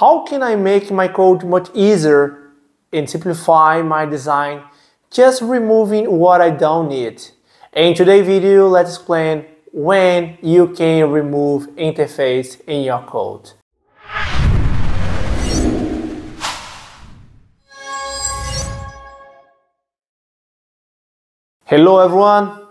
how can I make my code much easier and simplify my design, just removing what I don't need? In today's video, let's explain when you can remove interface in your code. Hello everyone,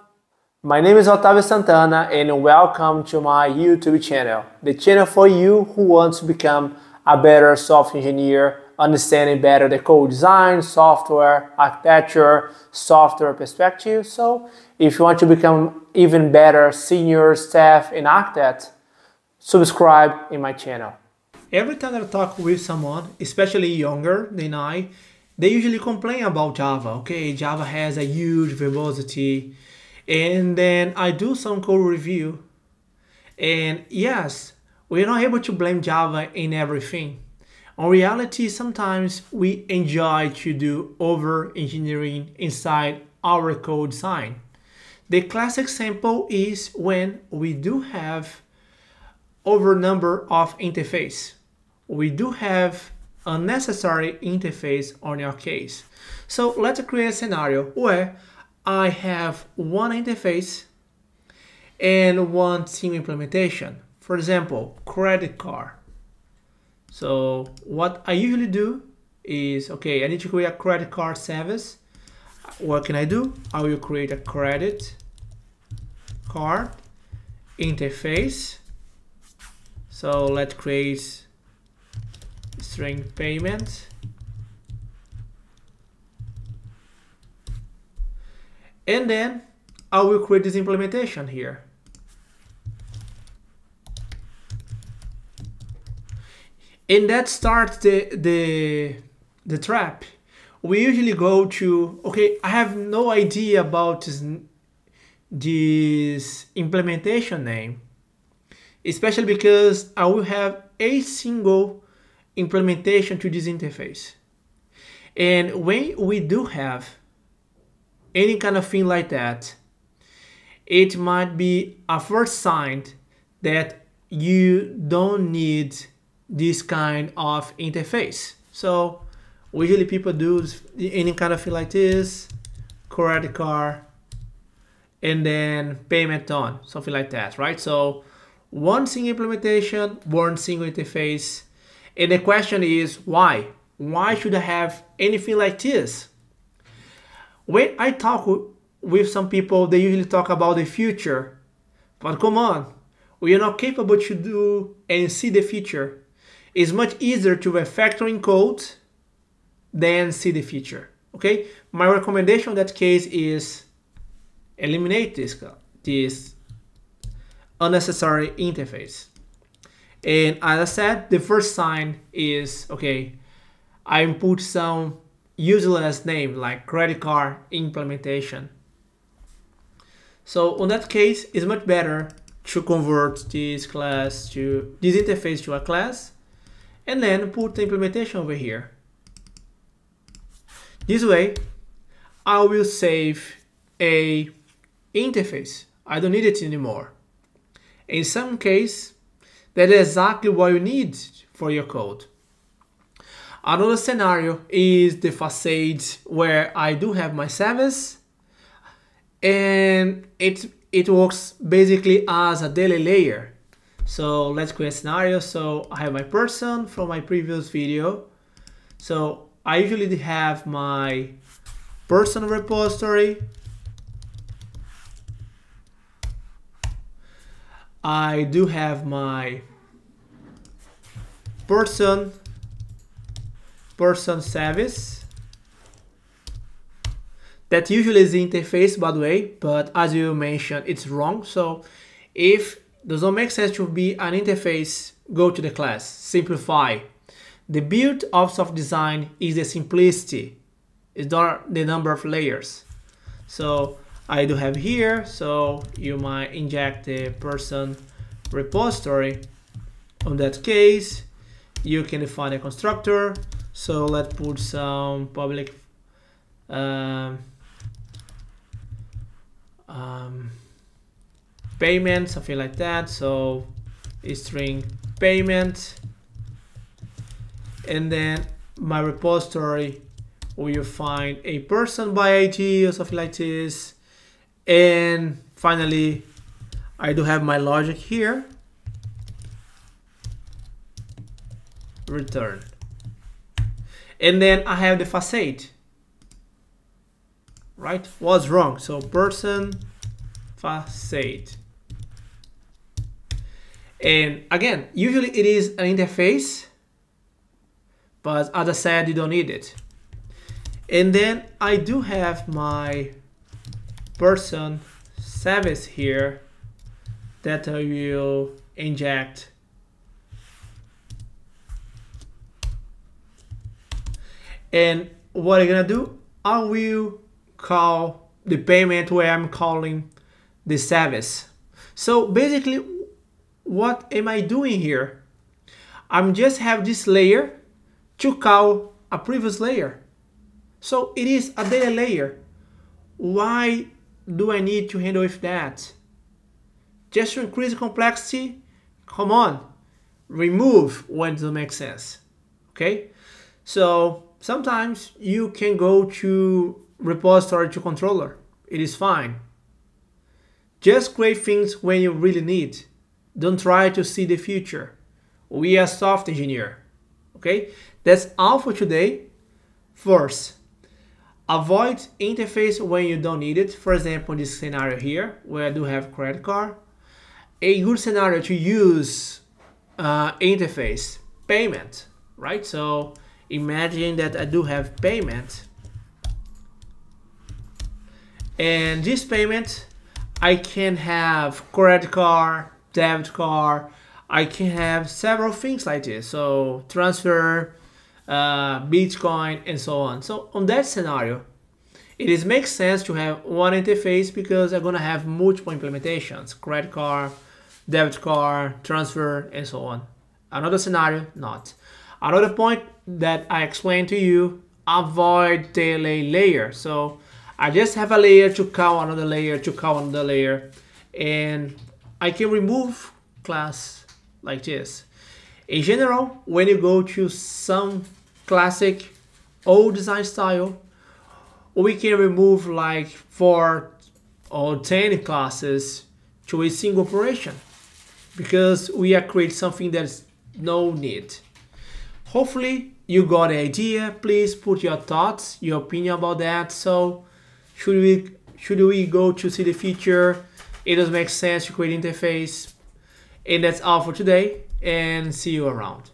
my name is Otavio Santana and welcome to my YouTube channel, the channel for you who wants to become a better software engineer, understanding better the code design, software architecture, software perspective. So if you want to become even better senior staff and architect, subscribe in my channel. Every time I talk with someone, especially younger than I, they usually complain about Java. Okay, Java has a huge verbosity. And then I do some code review, and yes, we're not able to blame Java in everything. In reality, sometimes we enjoy to do over-engineering inside our code design. The classic example is when we do have over number of interface. We do have unnecessary interface on your case. So let's create a scenario where I have one interface and one team implementation. For example, credit card. So what I usually do is, okay, I need to create a credit card service. What can I do? I will create a credit card interface. So let's create string payment. And then I will create this implementation here. And that starts the trap. We usually go to, okay, I have no idea about this implementation name, especially because I will have a single implementation to this interface. And when we do have any kind of thing like that, it might be a first sign that you don't need this kind of interface. So usually people do any kind of thing like this, credit card, and then payment on, something like that, right? So one single implementation, one single interface. And the question is why? Why should I have anything like this? When I talk with some people, they usually talk about the future. But come on, we are not capable to do and see the future. It's much easier to refactoring code than see the future. Okay? My recommendation in that case is eliminate this unnecessary interface. And as I said, the first sign is, okay, I input some useless name like credit card implementation. So in that case, it's much better to convert this class to this interface to a class and then put the implementation over here. This way, I will save a interface. I don't need it anymore. In some case, that is exactly what you need for your code. Another scenario is the facade where I do have my service and it works basically as a daily layer. So let's create a scenario. So I have my person from my previous video. So I usually have my personal repository. I do have my person service. That usually is the interface, by the way, but as you mentioned, it's wrong. So if it doesn't make sense to be an interface, go to the class, simplify. The beauty of software design is the simplicity. It's not the number of layers. So I do have here, so you might inject the person repository. On that case, you can define a constructor. So let's put some public payment, something like that. So a string payment. and then my repository where you find a person by ID or something like this. And finally, I do have my logic here. Return. And then I have the facade. Right? Was wrong. So person facade. And again, usually it is an interface, but as I said, you don't need it. And then I do have my person service here that I will inject. And what I'm gonna do, I will call the payment where I'm calling the service. So basically, what am I doing here? I'm just have this layer to call a previous layer. So it is a data layer. Why do I need to handle with that? Just to increase complexity? Come on, remove when it doesn't make sense, okay? So sometimes you can go to repository to controller. It is fine. Just create things when you really need. Don't try to see the future. We are soft engineer. Okay, that's all for today. First, avoid interface when you don't need it. For example, this scenario here, where I do have credit card. A good scenario to use interface, payment, right? So imagine that I do have payment. And this payment, I can have credit card, debit card, I can have several things like this. So transfer, Bitcoin, and so on. So on that scenario, it is makes sense to have one interface because I'm gonna have multiple implementations, credit card, debit card, transfer, and so on. Another scenario, not. Another point that I explained to you, avoid delay layer. So I just have a layer to call another layer, to call another layer, and I can remove class like this. In general, when you go to some classic old design style, we can remove like 4 or 10 classes to a single operation because we are creating something that's no need. Hopefully you got the idea. Please put your thoughts, your opinion about that. So should we go to see the future? It does make sense to create interface. And that's all for today, and see you around.